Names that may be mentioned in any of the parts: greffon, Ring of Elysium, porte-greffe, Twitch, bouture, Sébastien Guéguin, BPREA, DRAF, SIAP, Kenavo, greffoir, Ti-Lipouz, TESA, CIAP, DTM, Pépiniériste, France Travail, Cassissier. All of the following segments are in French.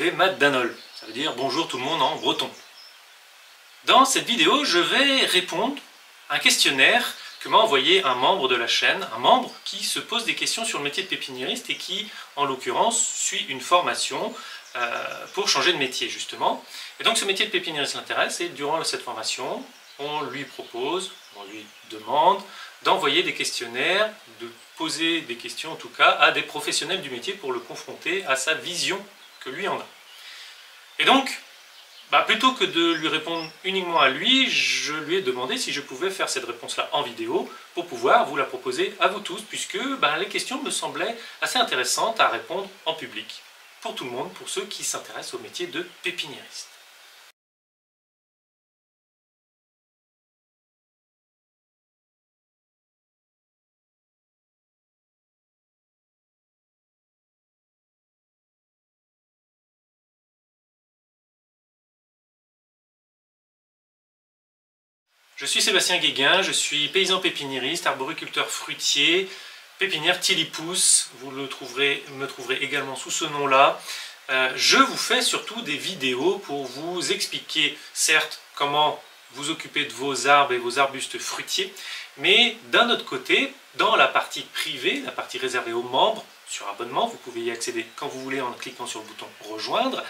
des matdanol. Ça veut dire bonjour tout le monde en breton. Dans cette vidéo, je vais répondre à un questionnaire que m'a envoyé un membre de la chaîne, un membre qui se pose des questions sur le métier de pépiniériste et qui, en l'occurrence, suit une formation pour changer de métier, justement. Et donc ce métier de pépiniériste l'intéresse et durant cette formation, on lui propose, on lui demande d'envoyer des questionnaires, de poser des questions en tout cas à des professionnels du métier pour le confronter à sa vision que lui en a. Et donc, plutôt que de lui répondre uniquement à lui, je lui ai demandé si je pouvais faire cette réponse-là en vidéo pour pouvoir vous la proposer à vous tous, puisque les questions me semblaient assez intéressantes à répondre en public, pour tout le monde, pour ceux qui s'intéressent au métier de pépiniériste. Je suis Sébastien Guéguin, je suis paysan pépiniériste, arboriculteur fruitier, pépinière Ti-Lipouz, vous me trouverez également sous ce nom-là. Je vous fais surtout des vidéos pour vous expliquer, certes, comment vous occuper de vos arbres et vos arbustes fruitiers, mais d'un autre côté, dans la partie privée, la partie réservée aux membres, sur abonnement, vous pouvez y accéder quand vous voulez en cliquant sur le bouton « Rejoindre »,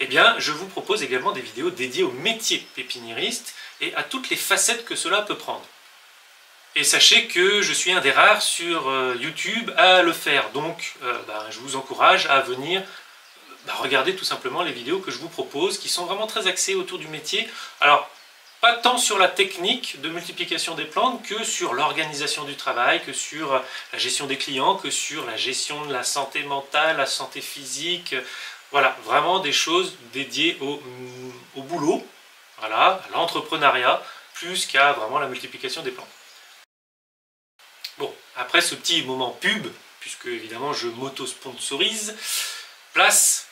eh bien, je vous propose également des vidéos dédiées au métier pépiniériste et à toutes les facettes que cela peut prendre. Et sachez que je suis un des rares sur YouTube à le faire, donc je vous encourage à venir regarder tout simplement les vidéos que je vous propose, qui sont vraiment très axées autour du métier. Alors, pas tant sur la technique de multiplication des plantes que sur l'organisation du travail, que sur la gestion des clients, que sur la gestion de la santé mentale, la santé physique. Voilà, vraiment des choses dédiées au boulot, voilà, à l'entrepreneuriat, plus qu'à vraiment la multiplication des plantes. Bon, après ce petit moment pub, puisque évidemment je m'auto-sponsorise, place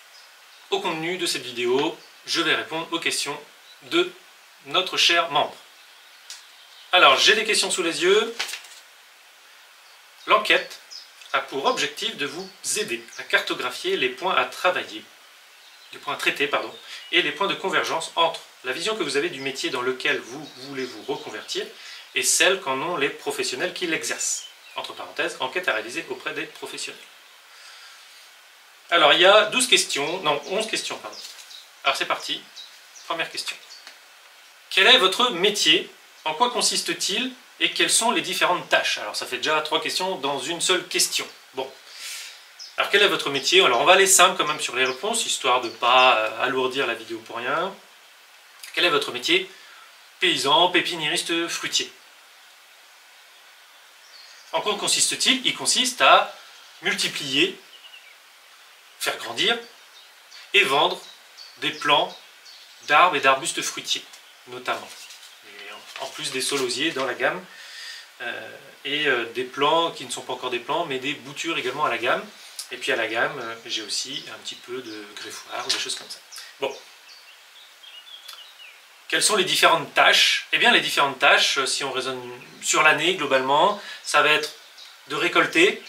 au contenu de cette vidéo, je vais répondre aux questions de notre cher membre. Alors, j'ai des questions sous les yeux. L'enquête a pour objectif de vous aider à cartographier les points à travailler, les points à traiter, pardon, et les points de convergence entre la vision que vous avez du métier dans lequel vous voulez vous reconvertir et celle qu'en ont les professionnels qui l'exercent. Entre parenthèses, enquête à réaliser auprès des professionnels. Alors, il y a 12 questions, non, 11 questions, pardon. Alors, c'est parti. Première question. Quel est votre métier? En quoi consiste-t-il? Et quelles sont les différentes tâches? Alors ça fait déjà 3 questions dans une seule question. Bon, alors quel est votre métier? Alors on va aller simple quand même sur les réponses, histoire de ne pas alourdir la vidéo pour rien. Quel est votre métier? Paysan, pépiniériste, fruitier. En quoi consiste-t-il? Il consiste à multiplier, faire grandir et vendre des plants d'arbres et d'arbustes fruitiers, notamment. En plus des solosiers dans la gamme et des plants qui ne sont pas encore des plants mais des boutures également à la gamme. Et puis à la gamme j'ai aussi un petit peu de greffoir, des choses comme ça. Bon, quelles sont les différentes tâches? Eh bien les différentes tâches, si on raisonne sur l'année globalement, ça va être de récolter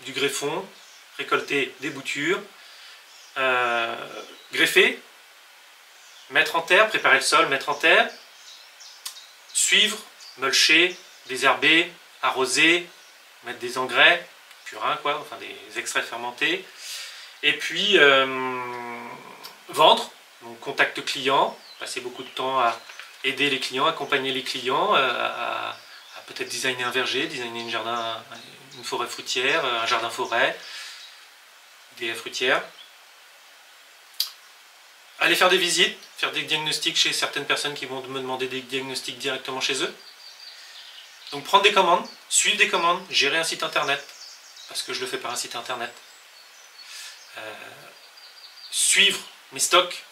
du greffon, récolter des boutures, greffer, mettre en terre, préparer le sol, mettre en terre, suivre, mulcher, désherber, arroser, mettre des engrais, purins quoi, enfin des extraits fermentés, et puis vendre, donc contact client, passer beaucoup de temps à aider les clients, accompagner les clients, à peut-être designer un verger, designer une forêt fruitière, un jardin forêt, des haies fruitières. Aller faire des visites, faire des diagnostics chez certaines personnes qui vont me demander des diagnostics directement chez eux. Donc prendre des commandes, suivre des commandes, gérer un site internet, parce que je le fais par un site internet. Suivre mes stocks,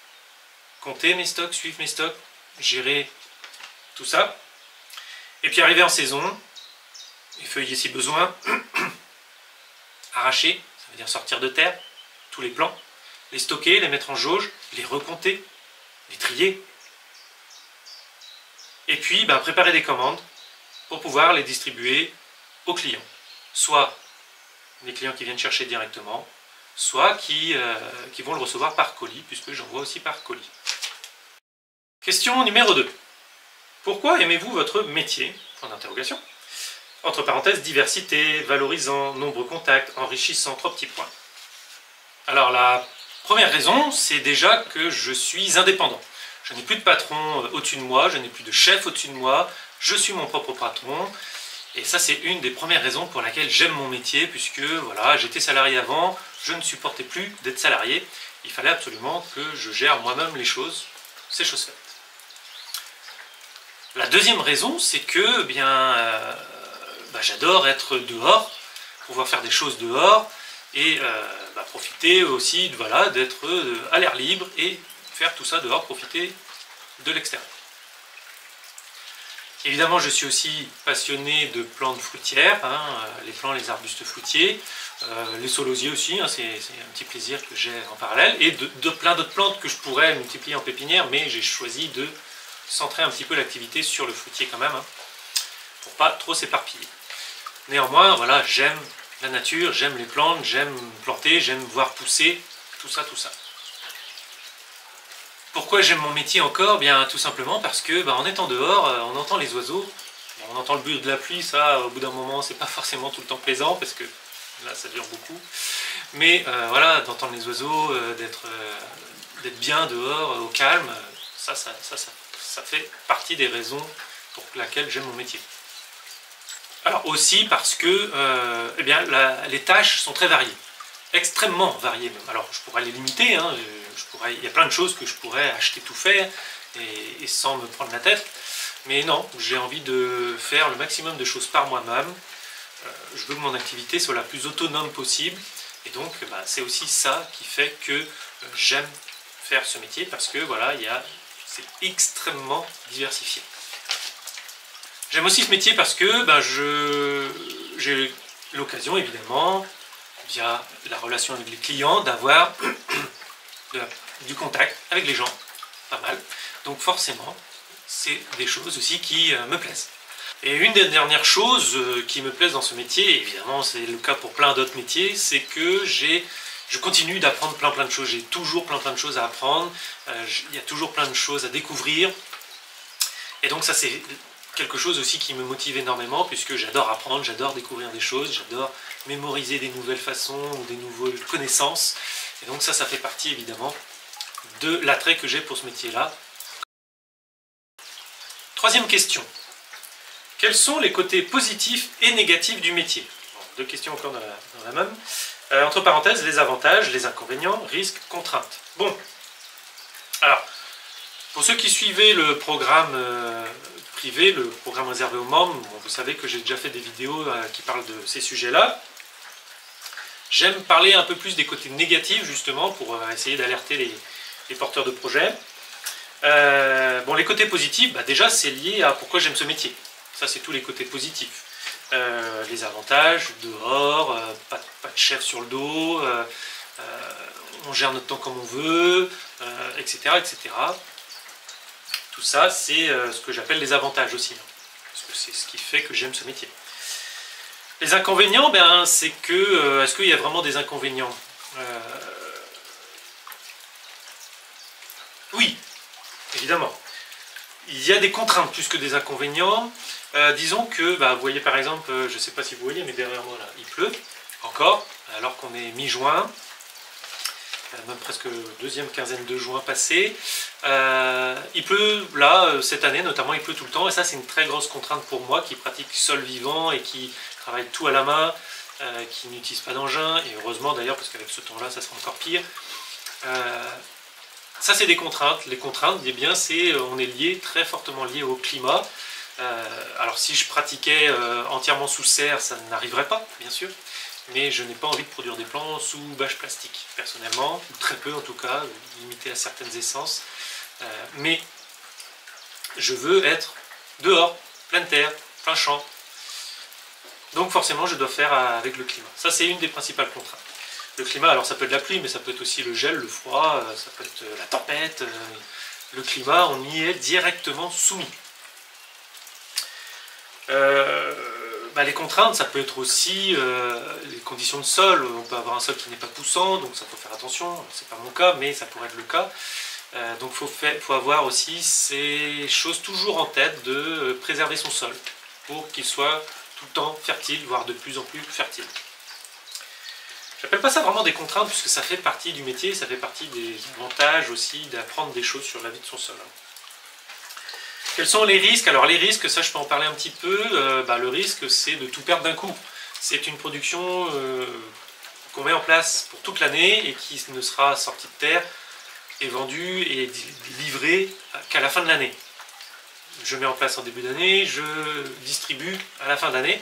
compter mes stocks, suivre mes stocks, gérer tout ça. Et puis arriver en saison, effeuiller si besoin, arracher, ça veut dire sortir de terre, tous les plants. Les stocker, les mettre en jauge, les recompter, les trier. Et puis, préparer des commandes pour pouvoir les distribuer aux clients. Soit les clients qui viennent chercher directement, soit qui vont le recevoir par colis, puisque j'envoie aussi par colis. Question numéro 2. Pourquoi aimez-vous votre métier ? Point d'interrogation. Entre parenthèses, diversité, valorisant, nombreux contacts, enrichissant, trois petits points. Alors la première raison, c'est déjà que je suis indépendant. Je n'ai plus de patron au-dessus de moi, je n'ai plus de chef au-dessus de moi, je suis mon propre patron. Et ça, c'est une des premières raisons pour laquelle j'aime mon métier, puisque voilà, j'étais salarié avant, je ne supportais plus d'être salarié. Il fallait absolument que je gère moi-même les choses, c'est chose faite. La deuxième raison, c'est que j'adore être dehors, pouvoir faire des choses dehors, et profiter aussi d'être à l'air libre, et faire tout ça dehors, profiter de l'extérieur. Évidemment, je suis aussi passionné de plantes fruitières, les plants, les arbustes fruitiers, les cerisiers aussi, c'est un petit plaisir que j'ai en parallèle, et de plein d'autres plantes que je pourrais multiplier en pépinière, mais j'ai choisi de centrer un petit peu l'activité sur le fruitier quand même, pour pas trop s'éparpiller. Néanmoins, voilà, j'aime la nature, j'aime les plantes, j'aime planter, j'aime voir pousser, tout ça, tout ça. Pourquoi j'aime mon métier encore? Bien, tout simplement parce que, en étant dehors, on entend les oiseaux, on entend le bruit de la pluie, ça, au bout d'un moment, c'est pas forcément tout le temps plaisant, parce que là, ça dure beaucoup. Mais voilà, d'entendre les oiseaux, d'être bien dehors, au calme, ça fait partie des raisons pour lesquelles j'aime mon métier. Alors aussi parce que, les tâches sont très variées. Extrêmement variés même. Alors je pourrais les limiter, il y a plein de choses que je pourrais acheter tout faire et sans me prendre la tête, mais non, j'ai envie de faire le maximum de choses par moi-même, je veux que mon activité soit la plus autonome possible, et donc c'est aussi ça qui fait que j'aime faire ce métier, parce que voilà, c'est extrêmement diversifié. J'aime aussi ce métier parce que j'ai l'occasion évidemment, via la relation avec les clients, d'avoir du contact avec les gens, pas mal. Donc forcément, c'est des choses aussi qui me plaisent. Et une des dernières choses qui me plaisent dans ce métier, évidemment c'est le cas pour plein d'autres métiers, c'est que je continue d'apprendre plein de choses, j'ai toujours plein de choses à apprendre, il y a toujours plein de choses à découvrir, et donc ça c'est quelque chose aussi qui me motive énormément, puisque j'adore apprendre, j'adore découvrir des choses, j'adore mémoriser des nouvelles façons ou des nouvelles connaissances. Et donc ça fait partie évidemment de l'attrait que j'ai pour ce métier-là. Troisième question. Quels sont les côtés positifs et négatifs du métier? Deux questions encore dans la même. Entre parenthèses, les avantages, les inconvénients, risques, contraintes. Bon. Alors, pour ceux qui suivaient le programme privé, le programme réservé aux membres, vous savez que j'ai déjà fait des vidéos qui parlent de ces sujets-là. J'aime parler un peu plus des côtés négatifs, justement, pour essayer d'alerter les porteurs de projets. Les côtés positifs, déjà, c'est lié à pourquoi j'aime ce métier. Ça, c'est tous les côtés positifs. Les avantages, dehors, pas de chef sur le dos, on gère notre temps comme on veut, etc., etc. Tout ça, c'est ce que j'appelle les avantages aussi, parce que c'est ce qui fait que j'aime ce métier. Les inconvénients, c'est que... est-ce qu'il y a vraiment des inconvénients? Oui, évidemment. Il y a des contraintes plus que des inconvénients. Disons que, vous voyez par exemple, je ne sais pas si vous voyez, mais derrière moi, là, il pleut, encore, alors qu'on est mi-juin, même presque deuxième quinzaine de juin passé. Il pleut là, cette année notamment, il pleut tout le temps, et ça c'est une très grosse contrainte pour moi qui pratique seul vivant et qui travaille tout à la main, qui n'utilise pas d'engin, et heureusement d'ailleurs, parce qu'avec ce temps-là ça sera encore pire. Ça c'est des contraintes. Les contraintes, on est lié, très fortement lié au climat. Alors si je pratiquais entièrement sous serre, ça n'arriverait pas, bien sûr. Mais je n'ai pas envie de produire des plants sous bâche plastique, personnellement, ou très peu en tout cas, limité à certaines essences. Mais je veux être dehors, pleine terre, plein champ. Donc forcément, je dois faire avec le climat. Ça, c'est une des principales contraintes. Le climat, alors ça peut être la pluie, mais ça peut être aussi le gel, le froid, ça peut être la tempête. Le climat, on y est directement soumis. Les contraintes, ça peut être aussi les conditions de sol. On peut avoir un sol qui n'est pas poussant, donc ça faut faire attention. C'est pas mon cas, mais ça pourrait être le cas. Donc il faut avoir aussi ces choses toujours en tête de préserver son sol pour qu'il soit tout le temps fertile, voire de plus en plus fertile. J'appelle pas ça vraiment des contraintes puisque ça fait partie du métier, ça fait partie des avantages aussi d'apprendre des choses sur la vie de son sol. Quels sont les risques? Alors les risques, ça je peux en parler un petit peu. Le risque c'est de tout perdre d'un coup. C'est une production qu'on met en place pour toute l'année et qui ne sera sortie de terre et vendue et livrée qu'à la fin de l'année. Je mets en place en début d'année, je distribue à la fin d'année.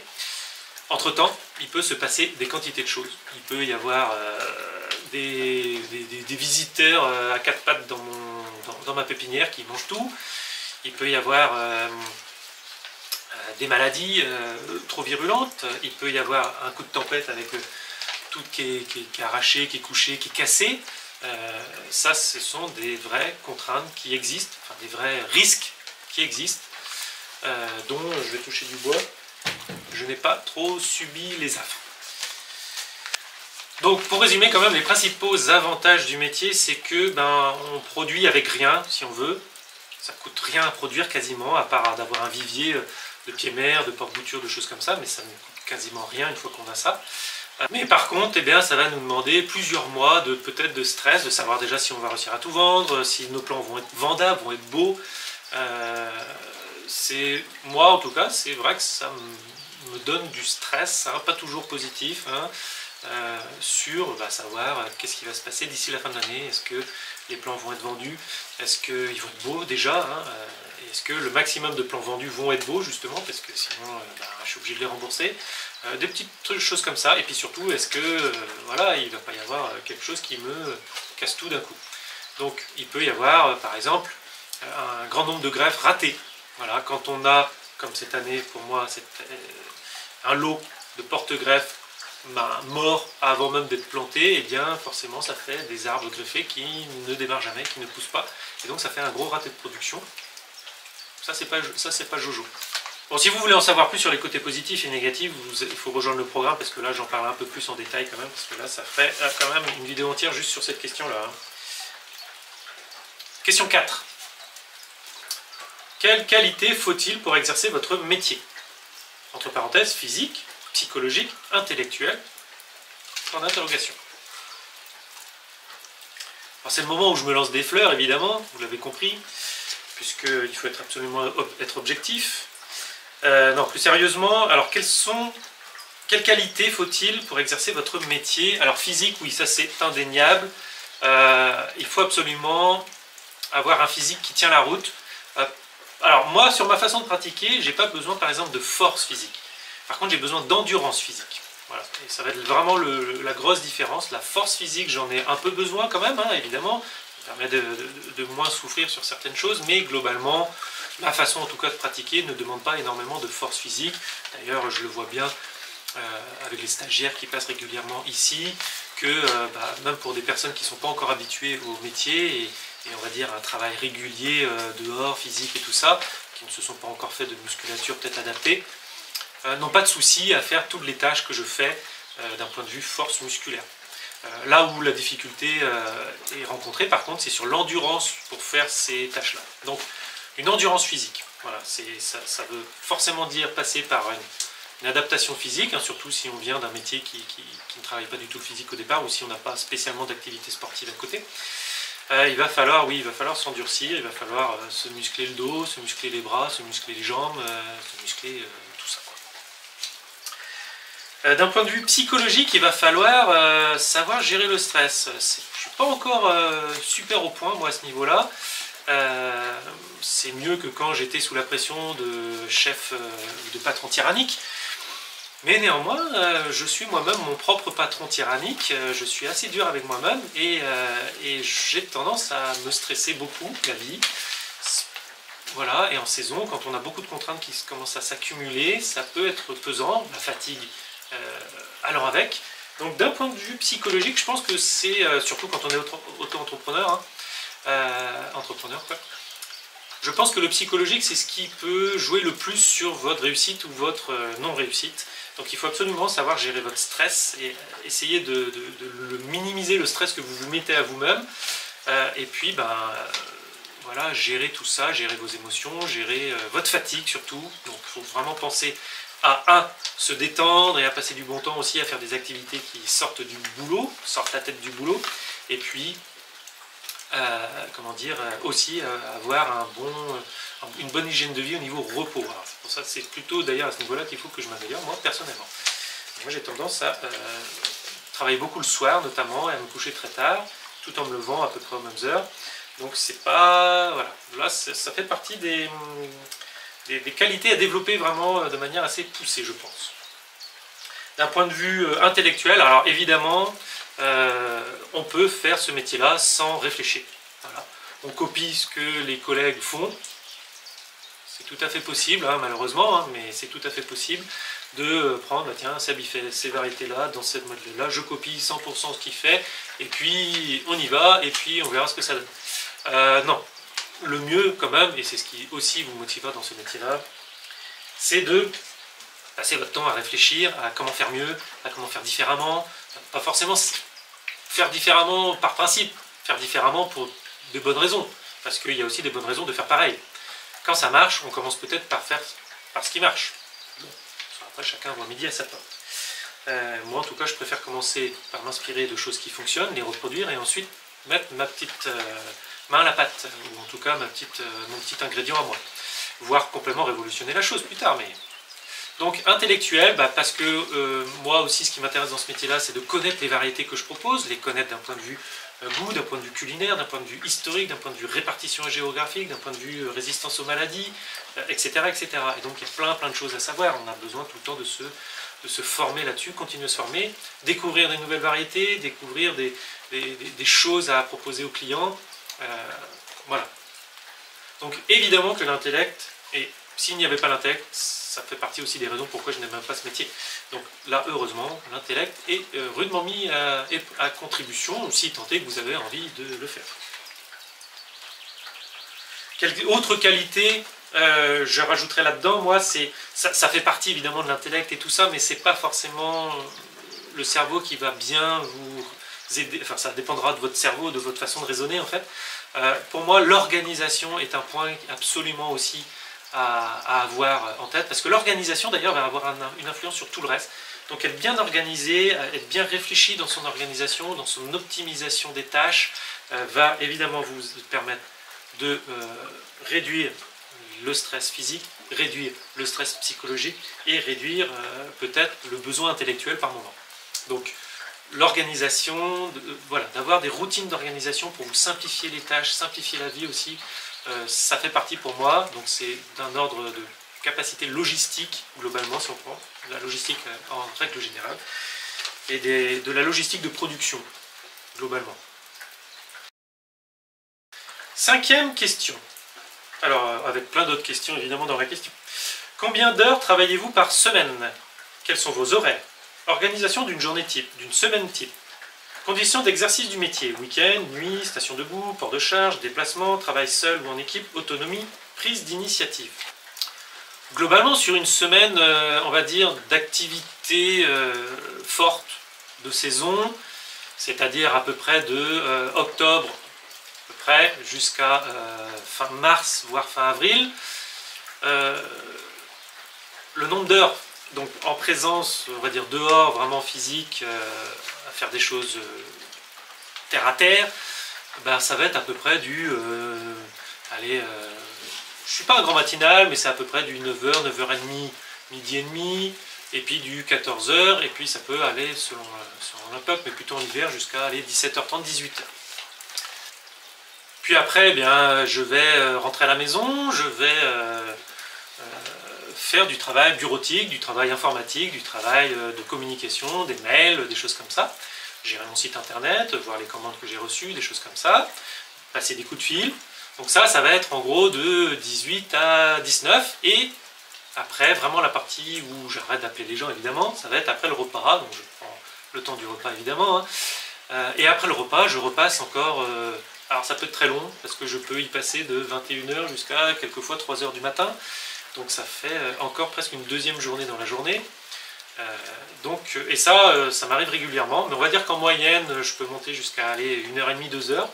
Entre-temps, il peut se passer des quantités de choses. Il peut y avoir des visiteurs à quatre pattes dans ma pépinière qui mangent tout. Il peut y avoir des maladies trop virulentes. Il peut y avoir un coup de tempête avec tout qui est arraché, qui est couché, qui est cassé. Ça, ce sont des vraies contraintes qui existent, enfin, des vrais risques qui existent, dont je vais toucher du bois. Je n'ai pas trop subi les affres. Donc pour résumer quand même les principaux avantages du métier, c'est que on produit avec rien si on veut. Ça coûte rien à produire quasiment, à part d'avoir un vivier de pieds-mères, de porte-bouture, de choses comme ça, mais ça ne coûte quasiment rien une fois qu'on a ça. Mais par contre, ça va nous demander plusieurs mois peut-être de stress, de savoir déjà si on va réussir à tout vendre, si nos plans vont être vendables, vont être beaux. Moi en tout cas, c'est vrai que ça me donne du stress, hein, pas toujours positif, hein, sur savoir qu'est-ce qui va se passer d'ici la fin de l'année. Est-ce que les plans vont être vendus? Est-ce qu'ils vont être beaux déjà, hein? Est-ce que le maximum de plans vendus vont être beaux justement? Parce que sinon, je suis obligé de les rembourser. Des petites choses comme ça. Et puis surtout, est-ce que il ne va pas y avoir quelque chose qui me casse tout d'un coup? Donc il peut y avoir, par exemple, un grand nombre de greffes ratées. Voilà, quand on a, comme cette année pour moi, un lot de porte-greffes morts avant même d'être plantés, forcément ça fait des arbres greffés qui ne démarrent jamais, qui ne poussent pas, et donc ça fait un gros raté de production. Ça c'est pas jojo. Bon, si vous voulez en savoir plus sur les côtés positifs et négatifs, il faut rejoindre le programme, parce que là j'en parle un peu plus en détail quand même, parce que là ça fait quand même une vidéo entière juste sur cette question là. Question 4. Quelle qualité faut-il pour exercer votre métier? Entre parenthèses, physique, psychologique, intellectuelle, en interrogation. C'est le moment où je me lance des fleurs, évidemment, vous l'avez compris, puisqu'il faut absolument être objectif. Non, plus sérieusement, alors quelles qualités faut-il pour exercer votre métier? Alors physique, oui, ça c'est indéniable. Il faut absolument avoir un physique qui tient la route. Alors moi, sur ma façon de pratiquer, j'ai pas besoin par exemple de force physique. Par contre, j'ai besoin d'endurance physique. Voilà. Et ça va être vraiment la grosse différence. La force physique, j'en ai un peu besoin quand même, hein, évidemment. Ça permet de moins souffrir sur certaines choses, mais globalement, ma façon en tout cas de pratiquer ne demande pas énormément de force physique. D'ailleurs, je le vois bien avec les stagiaires qui passent régulièrement ici, que même pour des personnes qui ne sont pas encore habituées au métier, et on va dire un travail régulier dehors, physique et tout ça, qui ne se sont pas encore fait de musculature peut-être adaptée, n'ont pas de souci à faire toutes les tâches que je fais d'un point de vue force musculaire. Là où la difficulté est rencontrée, par contre, c'est sur l'endurance pour faire ces tâches-là. Donc, une endurance physique, voilà, ça veut forcément dire passer par une adaptation physique, hein, surtout si on vient d'un métier qui ne travaille pas du tout le physique au départ, ou si on n'a pas spécialement d'activité sportive à côté. Il va falloir s'endurcir, il va falloir se muscler le dos, se muscler les bras, se muscler les jambes, se muscler tout ça. D'un point de vue psychologique, il va falloir savoir gérer le stress. Je ne suis pas encore super au point, moi, à ce niveau-là. C'est mieux que quand j'étais sous la pression de chef ou de patron tyrannique. Mais néanmoins, je suis moi-même mon propre patron tyrannique, je suis assez dur avec moi-même et j'ai tendance à me stresser beaucoup la vie. Voilà, et en saison, quand on a beaucoup de contraintes qui commencent à s'accumuler, ça peut être pesant, la fatigue allant avec. Donc d'un point de vue psychologique, je pense que c'est, surtout quand on est auto-entrepreneur, Je pense que le psychologique, c'est ce qui peut jouer le plus sur votre réussite ou votre non-réussite. Donc il faut absolument savoir gérer votre stress et essayer de minimiser le stress que vous vous mettez à vous-même. Et puis, voilà, gérer tout ça, gérer vos émotions, gérer votre fatigue surtout. Donc il faut vraiment penser à se détendre et à passer du bon temps aussi, à faire des activités qui sortent du boulot, sortent la tête du boulot. Et puis, comment dire, aussi avoir une bonne hygiène de vie au niveau repos. Alors, pour ça, c'est plutôt d'ailleurs à ce niveau-là qu'il faut que je m'améliore, moi, personnellement. Moi, j'ai tendance à travailler beaucoup le soir, notamment, et à me coucher très tard, tout en me levant à peu près aux mêmes heures. Donc, c'est pas... Voilà. Là, ça fait partie des qualités à développer vraiment de manière assez poussée, je pense. D'un point de vue intellectuel, alors évidemment... on peut faire ce métier-là sans réfléchir. Voilà. On copie ce que les collègues font, c'est tout à fait possible, hein, malheureusement, hein, mais c'est tout à fait possible de prendre, bah, tiens, Seb il fait ces variétés-là, dans cette mode-là, je copie 100% ce qu'il fait, et puis on y va, et puis on verra ce que ça donne. Non, le mieux quand même, et c'est ce qui aussi vous motivera dans ce métier-là, c'est de passer votre temps à réfléchir, à comment faire mieux, à comment faire différemment, pas forcément faire différemment par principe, faire différemment pour de bonnes raisons, parce qu'il y a aussi des bonnes raisons de faire pareil. Quand ça marche, on commence peut-être par faire ce qui marche. Bon, après chacun voit midi à sa porte. Moi en tout cas je préfère commencer par m'inspirer de choses qui fonctionnent, les reproduire et ensuite mettre ma petite main à la pâte, ou en tout cas mon petit ingrédient à moi, voire complètement révolutionner la chose plus tard. Mais donc intellectuel, parce que moi aussi ce qui m'intéresse dans ce métier-là, c'est de connaître les variétés que je propose, les connaître d'un point de vue goût, d'un point de vue culinaire, d'un point de vue historique, d'un point de vue répartition géographique, d'un point de vue résistance aux maladies, etc., etc. Et donc il y a plein de choses à savoir, on a besoin tout le temps de se former là-dessus, continuer à se former, découvrir des nouvelles variétés, découvrir des choses à proposer aux clients, voilà. Donc évidemment que l'intellect est... S'il n'y avait pas l'intellect, ça fait partie aussi des raisons pourquoi je n'aime pas ce métier. Donc là, heureusement, l'intellect est rudement mis à contribution, si tant est que vous avez envie de le faire. Quelle autre qualité je rajouterais là-dedans, moi, c'est ça fait partie évidemment de l'intellect et tout ça, mais c'est pas forcément le cerveau qui va bien vous... Enfin, ça dépendra de votre cerveau, de votre façon de raisonner, en fait. Pour moi, l'organisation est un point absolument aussi... à avoir en tête, parce que l'organisation d'ailleurs va avoir une influence sur tout le reste. Donc être bien organisé, être bien réfléchi dans son organisation, dans son optimisation des tâches, va évidemment vous permettre de réduire le stress physique, réduire le stress psychologique et réduire peut-être le besoin intellectuel par moment. Donc l'organisation, voilà, d'avoir des routines d'organisation pour vous simplifier les tâches, simplifier la vie aussi. Ça fait partie pour moi, donc c'est d'un ordre de capacité logistique, globalement, si on prend la logistique en règle générale, et de la logistique de production, globalement. Cinquième question, alors avec plein d'autres questions évidemment dans la question. Combien d'heures travaillez-vous par semaine? Quels sont vos horaires? Organisation d'une journée type, d'une semaine type. Conditions d'exercice du métier, week-end, nuit, station debout, port de charge, déplacement, travail seul ou en équipe, autonomie, prise d'initiative. Globalement, sur une semaine, on va dire, d'activité forte de saison, c'est-à-dire à peu près de octobre jusqu'à fin mars, voire fin avril, le nombre d'heures, donc en présence, on va dire dehors, vraiment physique, faire des choses terre à terre, ben ça va être à peu près du allez, je suis pas un grand matinal, mais c'est à peu près du 9h, 9h30, midi et demi, et puis du 14h, et puis ça peut aller selon le peuple, mais plutôt en hiver, jusqu'à 17h30, 18h. Puis après, eh bien je vais rentrer à la maison, je vais faire du travail bureautique, du travail informatique, du travail de communication, des mails, des choses comme ça. Gérer mon site internet, voir les commandes que j'ai reçues, des choses comme ça. Passer des coups de fil. Donc ça va être en gros de 18 à 19. Et après, vraiment la partie où j'arrête d'appeler les gens, évidemment, ça va être après le repas. Donc je prends le temps du repas, évidemment. Et après le repas, je repasse encore... Alors ça peut être très long, parce que je peux y passer de 21h jusqu'à quelquefois 3h du matin. Donc ça fait encore presque une deuxième journée dans la journée. Donc, et ça, ça m'arrive régulièrement. Mais on va dire qu'en moyenne, je peux monter jusqu'à 1h30, 2h.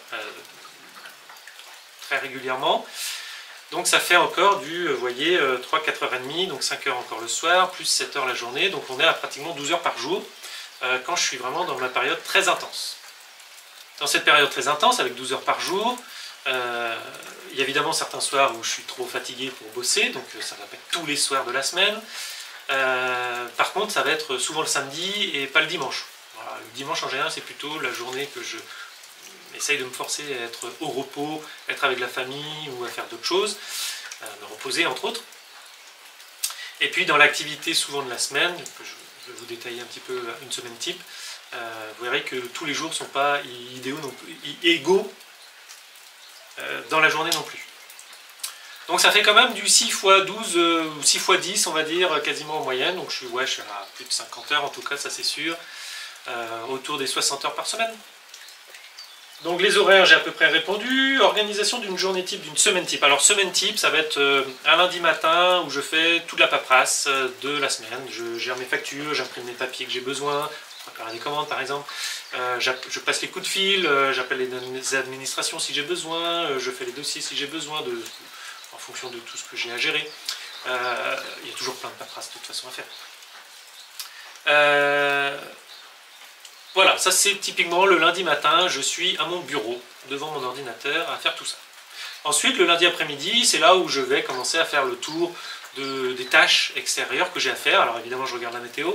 Très régulièrement. Donc ça fait encore du, vous voyez, 3, 4h30, donc 5h encore le soir, plus 7h la journée. Donc on est à pratiquement 12h par jour, quand je suis vraiment dans ma période très intense. Dans cette période très intense, avec 12 heures par jour, il y a évidemment certains soirs où je suis trop fatigué pour bosser, donc ça ne va pas être tous les soirs de la semaine. Par contre, ça va être souvent le samedi et pas le dimanche. Voilà, le dimanche en général, c'est plutôt la journée que je essaye de me forcer à être au repos, être avec la famille ou à faire d'autres choses, me reposer entre autres. Et puis dans l'activité souvent de la semaine, que je vais vous détailler un petit peu une semaine type, vous verrez que tous les jours ne sont pas idéaux non plus, égaux dans la journée non plus. Donc ça fait quand même du 6 x 12 ou 6 x 10, on va dire, quasiment en moyenne. Donc je suis à plus de 50 heures en tout cas, ça c'est sûr, autour des 60 heures par semaine. Donc les horaires, j'ai à peu près répondu. Organisation d'une journée type, d'une semaine type. Alors semaine type, ça va être un lundi matin où je fais toute la paperasse de la semaine. Je gère mes factures, j'imprime mes papiers que j'ai besoin, je prépare des commandes par exemple. Je passe les coups de fil, j'appelle les administrations si j'ai besoin, je fais les dossiers si j'ai besoin, en fonction de tout ce que j'ai à gérer. Il y a toujours plein de paperasse de toute façon à faire. Voilà, ça c'est typiquement le lundi matin, je suis à mon bureau, devant mon ordinateur, à faire tout ça. Ensuite, le lundi après-midi, c'est là où je vais commencer à faire le tour des tâches extérieures que j'ai à faire. Alors évidemment, je regarde la météo,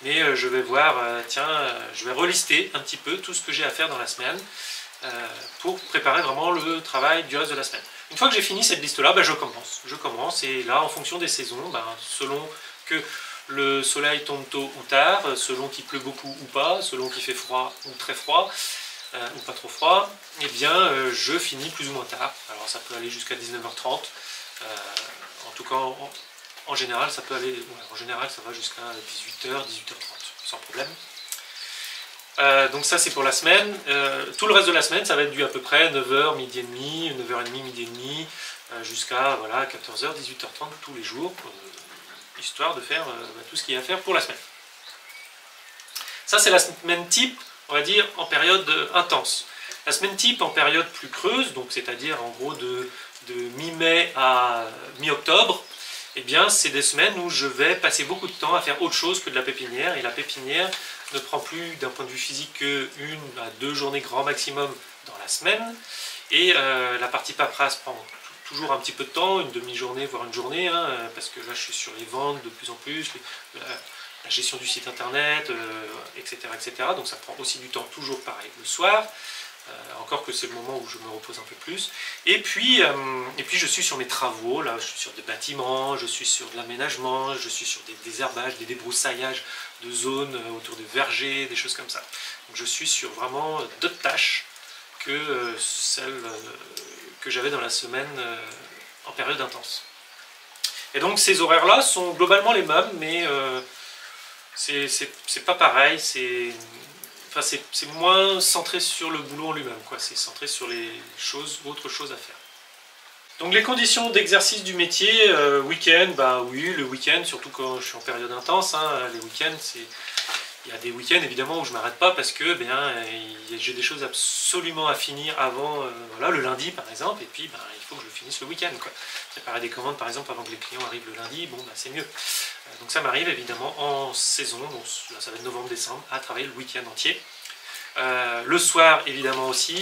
mais je vais voir, je vais relister un petit peu tout ce que j'ai à faire dans la semaine pour préparer vraiment le travail du reste de la semaine. Une fois que j'ai fini cette liste-là, ben, je commence, et là, en fonction des saisons, ben, selon que le soleil tombe tôt ou tard, selon qu'il pleut beaucoup ou pas, selon qu'il fait froid ou très froid, ou pas trop froid, et eh bien je finis plus ou moins tard. Alors ça peut aller jusqu'à 19h30, en tout cas en général ça peut aller, en général ça va jusqu'à 18h, 18h30, sans problème. Donc ça c'est pour la semaine. Tout le reste de la semaine ça va être dû à peu près 9h, midi et demi, 9h30, midi et demi, jusqu'à voilà, 14h, 18h30 tous les jours. Histoire de faire tout ce qu'il y a à faire pour la semaine. Ça c'est la semaine type, on va dire, en période intense. La semaine type en période plus creuse, donc c'est-à-dire en gros de mi-mai à mi-octobre, eh bien c'est des semaines où je vais passer beaucoup de temps à faire autre chose que de la pépinière, et la pépinière ne prend plus d'un point de vue physique qu'une à deux journées grand maximum dans la semaine, et la partie paperasse prend toujours un petit peu de temps, une demi-journée, voire une journée, hein, parce que là je suis sur les ventes de plus en plus, la gestion du site internet, etc., etc. Donc ça prend aussi du temps, toujours pareil, le soir, encore que c'est le moment où je me repose un peu plus. Et puis je suis sur mes travaux, là je suis sur des bâtiments, je suis sur de l'aménagement, je suis sur des désherbages, des débroussaillages de zones autour de vergers, des choses comme ça. Donc je suis sur vraiment d'autres tâches que celles que j'avais dans la semaine en période intense. Et donc ces horaires-là sont globalement les mêmes, mais c'est pas pareil, c'est moins centré sur le boulot en lui-même, c'est centré sur les choses, autre chose à faire. Donc les conditions d'exercice du métier, week-end, bah oui, le week-end, surtout quand je suis en période intense, hein, les week-ends, il y a des week-ends évidemment où je ne m'arrête pas parce que j'ai des choses absolument à finir avant voilà, le lundi par exemple, et puis il faut que je finisse le week-end. Préparer des commandes par exemple avant que les clients arrivent le lundi, bon c'est mieux. Donc ça m'arrive évidemment en saison, donc là, ça va être novembre-décembre, à travailler le week-end entier. Le soir évidemment aussi,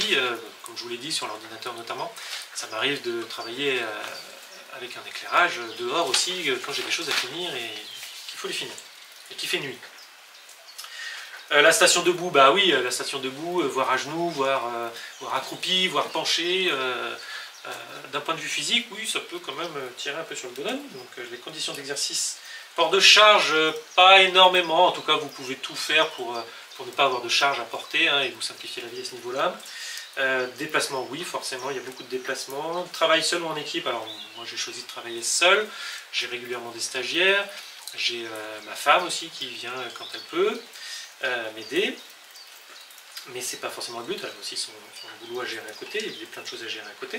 comme je vous l'ai dit sur l'ordinateur notamment, ça m'arrive de travailler avec un éclairage dehors aussi quand j'ai des choses à finir et qu'il faut les finir, et qu'il fait nuit. La station debout, bah oui, la station debout, voire à genoux, voire accroupi, voire penché, d'un point de vue physique, oui, ça peut quand même tirer un peu sur le bonhomme. Donc les conditions d'exercice, port de charge, pas énormément, en tout cas vous pouvez tout faire pour ne pas avoir de charge à porter, hein, et vous simplifier la vie à ce niveau-là. Déplacement, oui, forcément, il y a beaucoup de déplacements. Travail seul ou en équipe, alors moi j'ai choisi de travailler seul, j'ai régulièrement des stagiaires, j'ai ma femme aussi qui vient quand elle peut. M'aider. mais c'est pas forcément le but, elle a aussi son boulot à gérer à côté, il y a plein de choses à gérer à côté.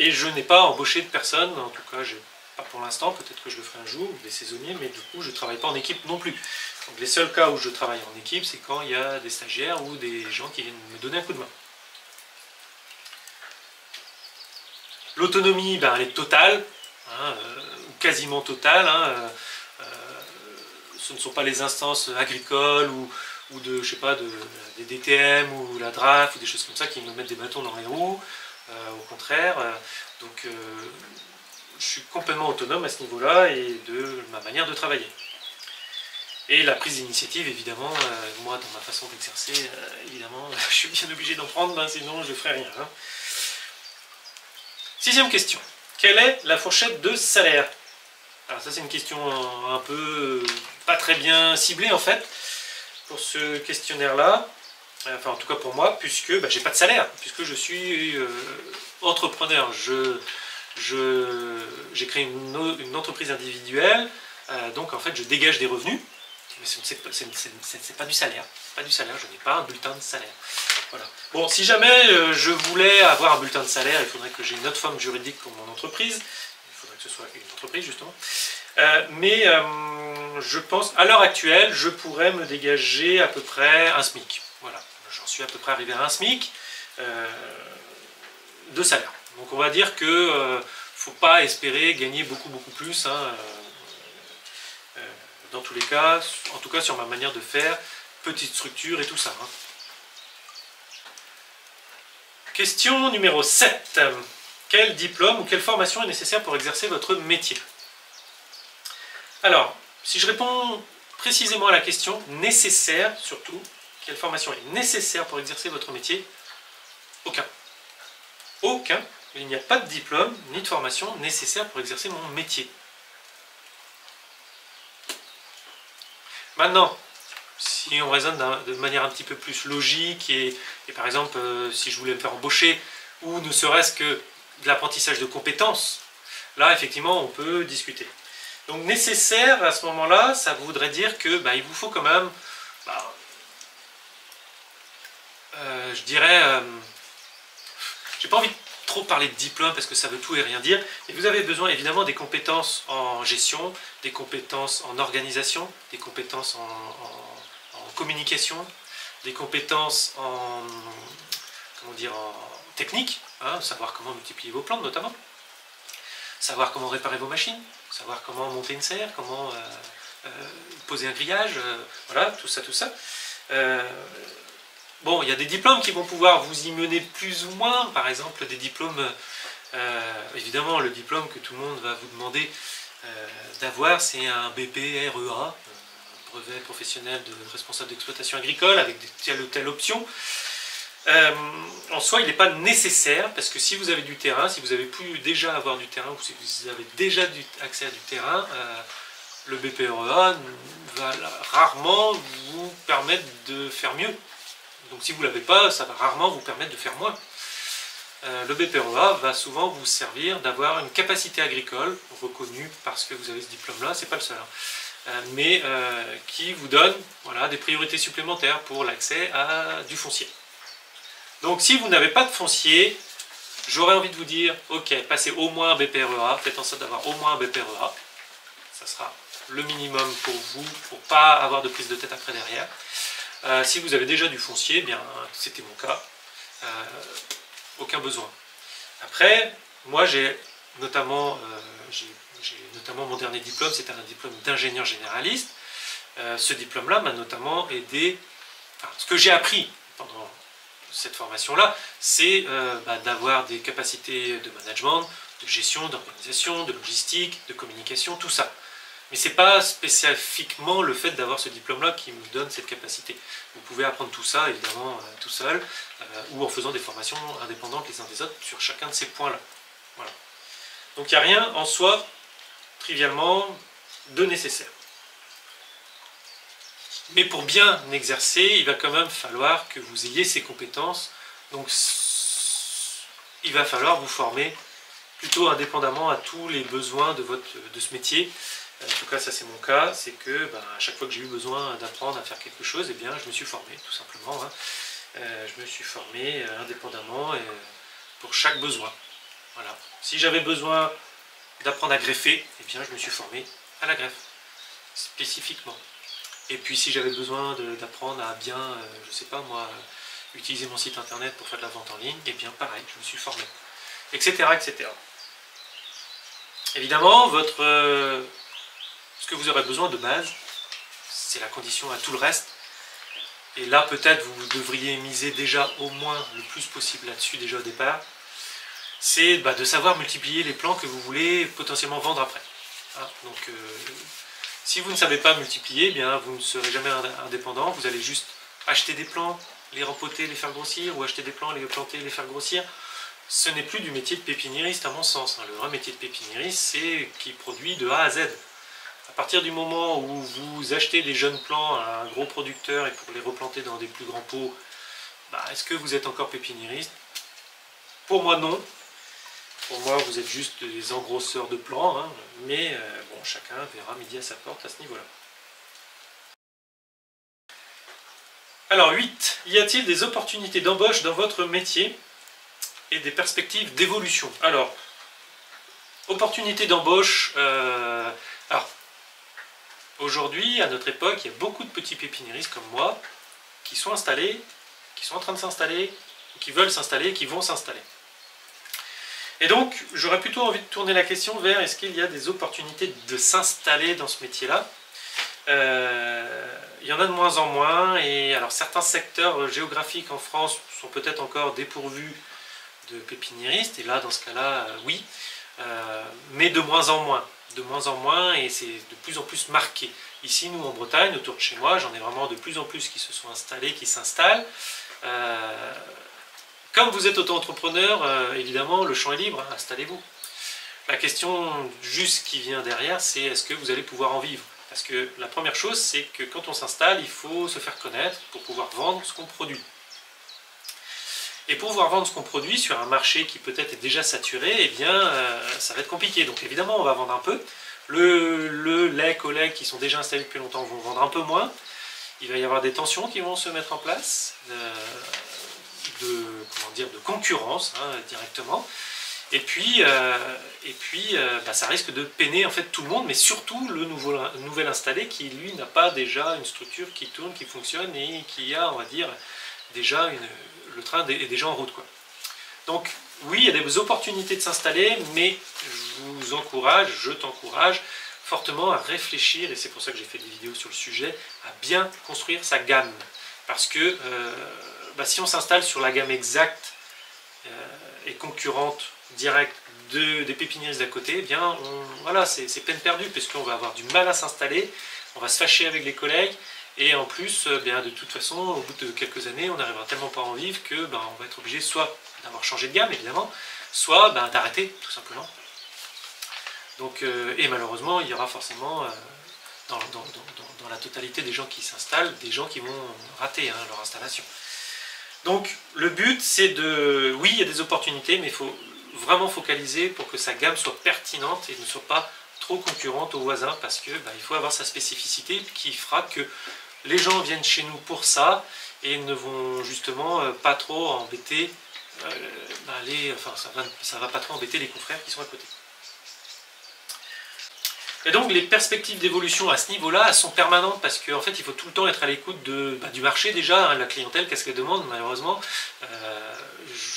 Et je n'ai pas embauché de personne, en tout cas pas pour l'instant, peut-être que je le ferai un jour, des saisonniers, mais du coup je ne travaille pas en équipe non plus. Donc les seuls cas où je travaille en équipe, c'est quand il y a des stagiaires ou des gens qui viennent me donner un coup de main. L'autonomie, ben, elle est totale, hein, ou quasiment totale. Hein, ce ne sont pas les instances agricoles ou de, je sais pas, des DTM ou la DRAF ou des choses comme ça qui nous mettent des bâtons dans les roues, au contraire. Donc je suis complètement autonome à ce niveau-là et de ma manière de travailler. Et la prise d'initiative, évidemment, moi dans ma façon d'exercer, évidemment, je suis bien obligé d'en prendre, hein, sinon je ne ferai rien. Hein. Sixième question, quelle est la fourchette de salaire? Alors ça c'est une question un peu pas très bien ciblée en fait pour ce questionnaire-là, enfin en tout cas pour moi, puisque bah, j'ai pas de salaire, puisque je suis entrepreneur, j'ai créé une entreprise individuelle, donc en fait je dégage des revenus, mais c'est pas du salaire, je n'ai pas un bulletin de salaire. Voilà. Bon, si jamais je voulais avoir un bulletin de salaire, il faudrait que j'ai une autre forme juridique pour mon entreprise. Il faudrait que ce soit une entreprise, justement. Je pense, à l'heure actuelle, je pourrais me dégager à peu près un SMIC. Voilà, j'en suis à peu près arrivé à un SMIC de salaire. Donc on va dire que faut pas espérer gagner beaucoup, beaucoup plus. Hein, dans tous les cas, en tout cas sur ma manière de faire, petite structure et tout ça. Hein. Question numéro 7. Quel diplôme ou quelle formation est nécessaire pour exercer votre métier? Alors, si je réponds précisément à la question, nécessaire surtout, quelle formation est nécessaire pour exercer votre métier? Aucun. Aucun. Il n'y a pas de diplôme ni de formation nécessaire pour exercer mon métier. Maintenant, si on raisonne de manière un petit peu plus logique et par exemple, si je voulais me faire embaucher ou ne serait-ce que de l'apprentissage de compétences, là effectivement on peut discuter. Donc nécessaire à ce moment-là, ça voudrait dire que bah, il vous faut quand même, bah, je dirais, j'ai pas envie de trop parler de diplôme parce que ça veut tout et rien dire, mais vous avez besoin évidemment des compétences en gestion, des compétences en organisation, des compétences en communication, des compétences en, comment dire, en technique, hein, savoir comment multiplier vos plantes notamment, savoir comment réparer vos machines, savoir comment monter une serre, comment poser un grillage, voilà, tout ça. Bon, il y a des diplômes qui vont pouvoir vous y mener plus ou moins, par exemple des diplômes, évidemment le diplôme que tout le monde va vous demander d'avoir, c'est un BPREA, brevet professionnel de responsable d'exploitation agricole, avec telle ou telle option. En soi, il n'est pas nécessaire, parce que si vous avez du terrain, si vous avez pu déjà avoir du terrain, ou si vous avez déjà accès à du terrain, le BPREA va rarement vous permettre de faire mieux. Donc si vous ne l'avez pas, ça va rarement vous permettre de faire moins. Le BPREA va souvent vous servir d'avoir une capacité agricole, reconnue parce que vous avez ce diplôme-là, c'est pas le seul, hein, mais qui vous donne voilà, des priorités supplémentaires pour l'accès à du foncier. Donc si vous n'avez pas de foncier, j'aurais envie de vous dire, ok, passez au moins un BPREA, faites en sorte d'avoir au moins un BPREA, ça sera le minimum pour vous, pour ne pas avoir de prise de tête après derrière. Si vous avez déjà du foncier, eh bien c'était mon cas, aucun besoin. Après, moi j'ai notamment mon dernier diplôme, c'était un diplôme d'ingénieur généraliste. Ce diplôme-là m'a notamment aidé, enfin, ce que j'ai appris pendant cette formation-là, c'est d'avoir des capacités de management, de gestion, d'organisation, de logistique, de communication, tout ça. Mais ce n'est pas spécifiquement le fait d'avoir ce diplôme-là qui me donne cette capacité. Vous pouvez apprendre tout ça, évidemment, tout seul, ou en faisant des formations indépendantes les uns des autres sur chacun de ces points-là. Voilà. Donc il n'y a rien en soi, trivialement, de nécessaire. Mais pour bien exercer, il va quand même falloir que vous ayez ces compétences. Donc il va falloir vous former plutôt indépendamment à tous les besoins de ce métier. En tout cas, ça c'est mon cas, c'est que à chaque fois que j'ai eu besoin d'apprendre à faire quelque chose, je me suis formé, tout simplement. Je me suis formé indépendamment et pour chaque besoin. Voilà. Si j'avais besoin d'apprendre à greffer, je me suis formé à la greffe, spécifiquement. Et puis si j'avais besoin d'apprendre à bien, je sais pas moi, utiliser mon site internet pour faire de la vente en ligne, pareil, je me suis formé, etc. etc. Évidemment, ce que vous aurez besoin de base, c'est la condition à tout le reste. Et là, peut-être, vous devriez miser déjà au moins le plus possible là-dessus, déjà au départ. C'est de savoir multiplier les plans que vous voulez potentiellement vendre après. Hein, donc, si vous ne savez pas multiplier, vous ne serez jamais indépendant. Vous allez juste acheter des plans, les rempoter, les faire grossir, ou acheter des plans, les planter, les faire grossir. Ce n'est plus du métier de pépiniériste à mon sens. Le vrai métier de pépiniériste, c'est qui produit de A à Z. À partir du moment où vous achetez des jeunes plants à un gros producteur et pour les replanter dans des plus grands pots, est-ce que vous êtes encore pépiniériste? Pour moi, non. Pour moi, vous êtes juste des engrosseurs de plants, hein, mais bon, chacun verra midi à sa porte à ce niveau-là. Alors 8. Y a-t-il des opportunités d'embauche dans votre métier et des perspectives d'évolution? Alors, opportunités d'embauche, aujourd'hui, à notre époque, il y a beaucoup de petits pépiniéristes comme moi qui sont installés, qui sont en train de s'installer, qui veulent s'installer, qui vont s'installer. Et donc, j'aurais plutôt envie de tourner la question vers est-ce qu'il y a des opportunités de s'installer dans ce métier-là? Il y en a de moins en moins, et alors certains secteurs géographiques en France sont peut-être encore dépourvus de pépiniéristes, et là, dans ce cas-là, oui, mais de moins en moins. De moins en moins, et c'est de plus en plus marqué. Ici, nous, en Bretagne, autour de chez moi, j'en ai vraiment de plus en plus qui se sont installés, qui s'installent. Comme vous êtes auto-entrepreneur, évidemment, le champ est libre, hein, installez-vous. La question juste qui vient derrière, c'est est-ce que vous allez pouvoir en vivre? Parce que la première chose, c'est que quand on s'installe, il faut se faire connaître pour pouvoir vendre ce qu'on produit. Et pour pouvoir vendre ce qu'on produit sur un marché qui peut-être est déjà saturé, ça va être compliqué. Donc évidemment, on va vendre un peu. Les collègues qui sont déjà installés depuis longtemps vont vendre un peu moins. Il va y avoir des tensions qui vont se mettre en place, de concurrence, hein, directement. Et puis, ça risque de peiner en fait tout le monde, mais surtout le nouvel installé qui, lui, n'a pas déjà une structure qui tourne, qui fonctionne et qui a, on va dire, déjà le train est déjà en route, quoi. Donc oui, il y a des opportunités de s'installer, mais je t'encourage fortement à réfléchir, et c'est pour ça que j'ai fait des vidéos sur le sujet, à bien construire sa gamme. Parce que si on s'installe sur la gamme exacte et concurrente directe des pépiniéristes d'à côté, voilà, c'est peine perdue, parce qu'on va avoir du mal à s'installer, on va se fâcher avec les collègues. Et en plus, de toute façon, au bout de quelques années, on n'arrivera tellement pas à en vivre que on va être obligé soit d'avoir changé de gamme, évidemment, soit d'arrêter, tout simplement. Donc, et malheureusement, il y aura forcément, dans la totalité des gens qui s'installent, des gens qui vont rater, hein, leur installation. Donc, le but, c'est de... Oui, il y a des opportunités, mais il faut vraiment focaliser pour que sa gamme soit pertinente et ne soit pas trop concurrente aux voisins, parce que il faut avoir sa spécificité qui fera que les gens viennent chez nous pour ça et ne vont justement pas trop embêter ça va pas trop embêter les confrères qui sont à côté. Et donc les perspectives d'évolution à ce niveau-là, elles sont permanentes, parce qu'en fait il faut tout le temps être à l'écoute du marché déjà, hein, la clientèle, qu'est-ce qu'elle demande malheureusement.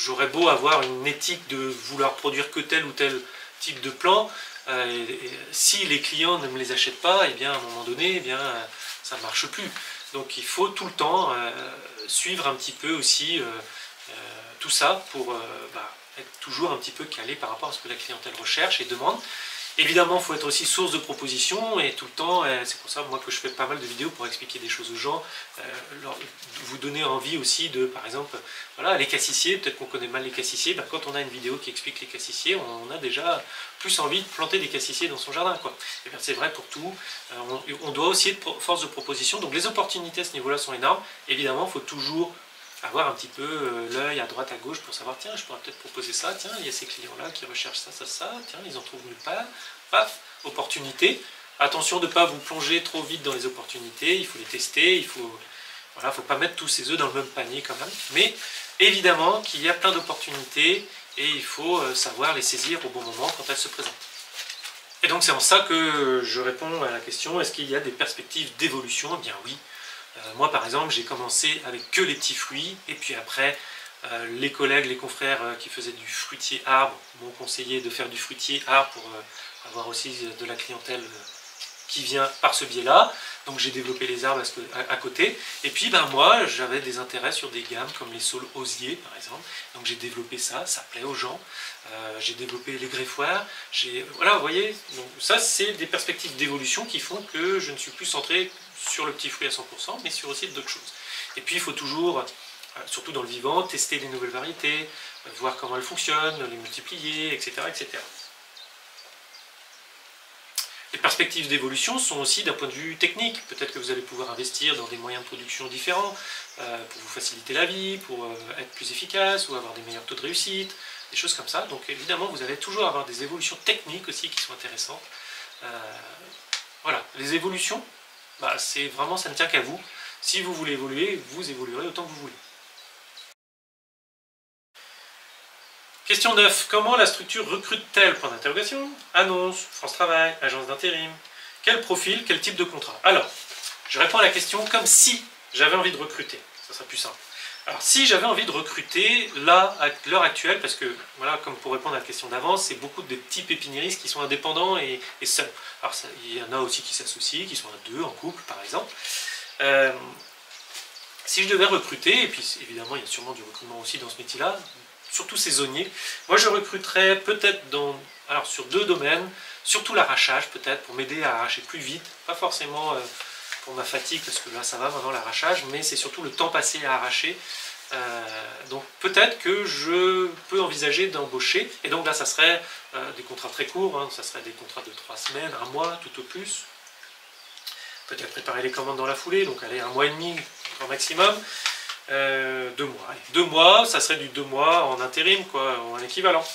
J'aurais beau avoir une éthique de vouloir produire que tel ou tel type de plan, si les clients ne me les achètent pas, à un moment donné, ça ne marche plus. Donc il faut tout le temps suivre un petit peu aussi tout ça pour être toujours un petit peu calé par rapport à ce que la clientèle recherche et demande. Évidemment, il faut être aussi source de propositions, et tout le temps, c'est pour ça moi que je fais pas mal de vidéos pour expliquer des choses aux gens, vous donner envie aussi de, par exemple, voilà, les cassissiers, peut-être qu'on connaît mal les cassissiers, quand on a une vidéo qui explique les cassissiers, on a déjà plus envie de planter des cassissiers dans son jardin, quoi. Et bien c'est vrai pour tout, on doit aussi être force de proposition, donc les opportunités à ce niveau-là sont énormes. Évidemment, il faut toujours avoir un petit peu l'œil à droite à gauche pour savoir, tiens, je pourrais peut-être proposer ça, tiens, il y a ces clients-là qui recherchent ça, tiens, ils en trouvent nulle part, paf, opportunité, Attention de ne pas vous plonger trop vite dans les opportunités, il faut les tester, il faut... Voilà, faut pas mettre tous ses œufs dans le même panier quand même. Mais évidemment qu'il y a plein d'opportunités et il faut savoir les saisir au bon moment quand elles se présentent. Et donc c'est en ça que je réponds à la question, est-ce qu'il y a des perspectives d'évolution? Eh bien oui. Moi par exemple, j'ai commencé avec que les petits fruits et puis après les collègues, les confrères qui faisaient du fruitier arbre m'ont conseillé de faire du fruitier arbre pour avoir aussi de la clientèle qui vient par ce biais-là. Donc j'ai développé les arbres à côté. Et puis ben, moi, j'avais des intérêts sur des gammes comme les saules osiers, par exemple. Donc j'ai développé ça, ça plaît aux gens. J'ai développé les greffoirs. Voilà, vous voyez, donc ça, c'est des perspectives d'évolution qui font que je ne suis plus centré sur le petit fruit à 100%, mais sur aussi d'autres choses. Et puis il faut toujours, surtout dans le vivant, tester des nouvelles variétés, voir comment elles fonctionnent, les multiplier, etc. etc. Les perspectives d'évolution sont aussi d'un point de vue technique. Peut-être que vous allez pouvoir investir dans des moyens de production différents pour vous faciliter la vie, pour être plus efficace ou avoir des meilleurs taux de réussite, des choses comme ça. Donc évidemment, vous allez toujours avoir des évolutions techniques aussi qui sont intéressantes. Voilà, les évolutions, bah, c'est vraiment, ça ne tient qu'à vous. Si vous voulez évoluer, vous évoluerez autant que vous voulez. Question 9. Comment la structure recrute-t-elle? Point d'interrogation. Annonce, France Travail, agence d'intérim. Quel profil, quel type de contrat? Alors, je réponds à la question comme si j'avais envie de recruter. Ça sera plus simple. Alors, si j'avais envie de recruter, là, à l'heure actuelle, parce que, voilà, comme pour répondre à la question d'avant, c'est beaucoup de petits pépiniéristes qui sont indépendants et seuls. Alors, il y en a aussi qui s'associent, qui sont à deux, en couple, par exemple. Si je devais recruter, et puis évidemment, il y a sûrement du recrutement aussi dans ce métier-là, surtout saisonnier. Moi, je recruterais peut-être sur deux domaines, surtout l'arrachage peut-être, pour m'aider à arracher plus vite, pas forcément pour ma fatigue, parce que là, ça va maintenant l'arrachage, mais c'est surtout le temps passé à arracher. Donc peut-être que je peux envisager d'embaucher, et donc là, ça serait des contrats très courts, hein, ça serait des contrats de 3 semaines, 1 mois, tout au plus. Peut-être préparer les commandes dans la foulée, donc aller 1 mois et demi, au maximum. 2 mois. Allez. 2 mois, ça serait du 2 mois en intérim, quoi, en équivalent.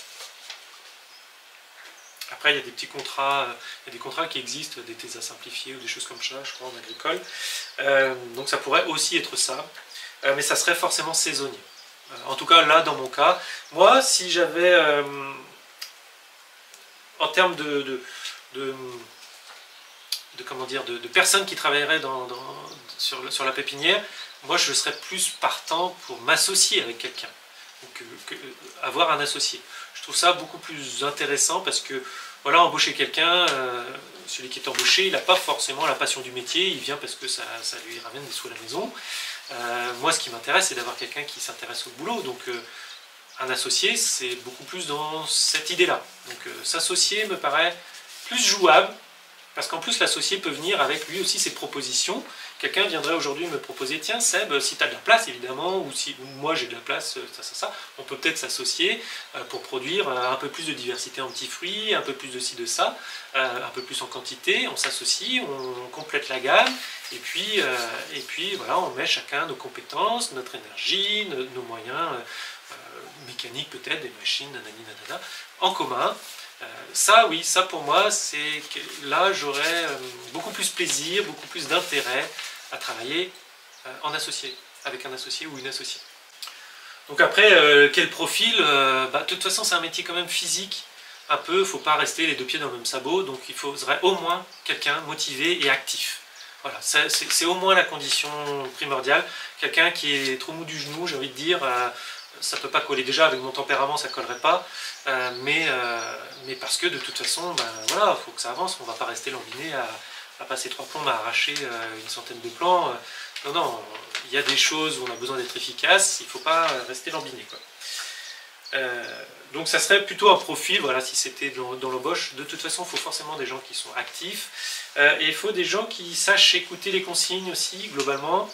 Après, il y a des petits contrats, il y a des contrats qui existent, des TESA simplifiés ou des choses comme ça, je crois, en agricole. Donc ça pourrait aussi être ça, mais ça serait forcément saisonnier. En tout cas, là, dans mon cas, moi, si j'avais, en termes de personnes qui travailleraient sur la pépinière, moi je serais plus partant pour m'associer avec quelqu'un, avoir un associé. Je trouve ça beaucoup plus intéressant parce que, voilà, embaucher quelqu'un, celui qui est embauché, il n'a pas forcément la passion du métier, il vient parce que ça lui ramène des sous à la maison. Moi, ce qui m'intéresse, c'est d'avoir quelqu'un qui s'intéresse au boulot, donc un associé, c'est beaucoup plus dans cette idée-là. Donc s'associer me paraît plus jouable, parce qu'en plus, l'associé peut venir avec lui aussi ses propositions. Quelqu'un viendrait aujourd'hui me proposer, tiens Seb, si tu as de la place, évidemment, ou si moi j'ai de la place, ça, on peut peut-être s'associer pour produire un peu plus de diversité en petits fruits, un peu plus de ci, de ça, un peu plus en quantité, on s'associe, on complète la gamme, et puis voilà, on met chacun nos compétences, notre énergie, nos moyens mécaniques peut-être, des machines, nanani, nanana, en commun. Ça, oui, ça pour moi, c'est que là, j'aurais beaucoup plus plaisir, beaucoup plus d'intérêt à travailler en associé, avec un associé ou une associée. Donc après, quel profil? De toute façon, c'est un métier quand même physique, un peu, il ne faut pas rester les deux pieds dans le même sabot, donc il faudrait au moins quelqu'un motivé et actif. Voilà, c'est au moins la condition primordiale. Quelqu'un qui est trop mou du genou, j'ai envie de dire... ça ne peut pas coller, déjà avec mon tempérament ça ne collerait pas, mais parce que de toute façon, ben, voilà, faut que ça avance, on ne va pas rester lambiné à passer 3 plombes, à arracher une centaine de plans, non, il y a des choses où on a besoin d'être efficace, il ne faut pas rester lambiné, quoi. Donc ça serait plutôt un profil, voilà, si c'était dans l'embauche, de toute façon il faut forcément des gens qui sont actifs, et il faut des gens qui sachent écouter les consignes aussi, globalement,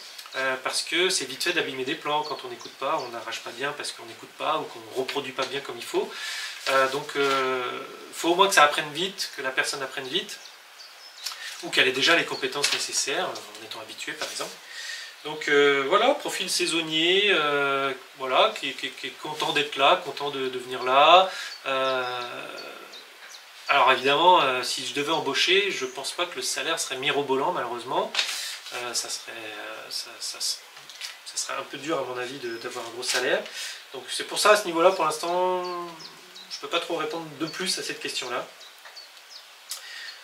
parce que c'est vite fait d'abîmer des plans quand on n'écoute pas, on n'arrache pas bien parce qu'on n'écoute pas ou qu'on ne reproduit pas bien comme il faut. Donc il faut au moins que ça apprenne vite, que la personne apprenne vite, ou qu'elle ait déjà les compétences nécessaires, en étant habituée par exemple. Donc voilà, profil saisonnier, voilà, qui est content d'être là, content de venir là, Alors évidemment, si je devais embaucher, je ne pense pas que le salaire serait mirobolant, malheureusement. Ça serait un peu dur, à mon avis, d'avoir un gros salaire. Donc c'est pour ça, à ce niveau-là, pour l'instant, je ne peux pas trop répondre de plus à cette question-là.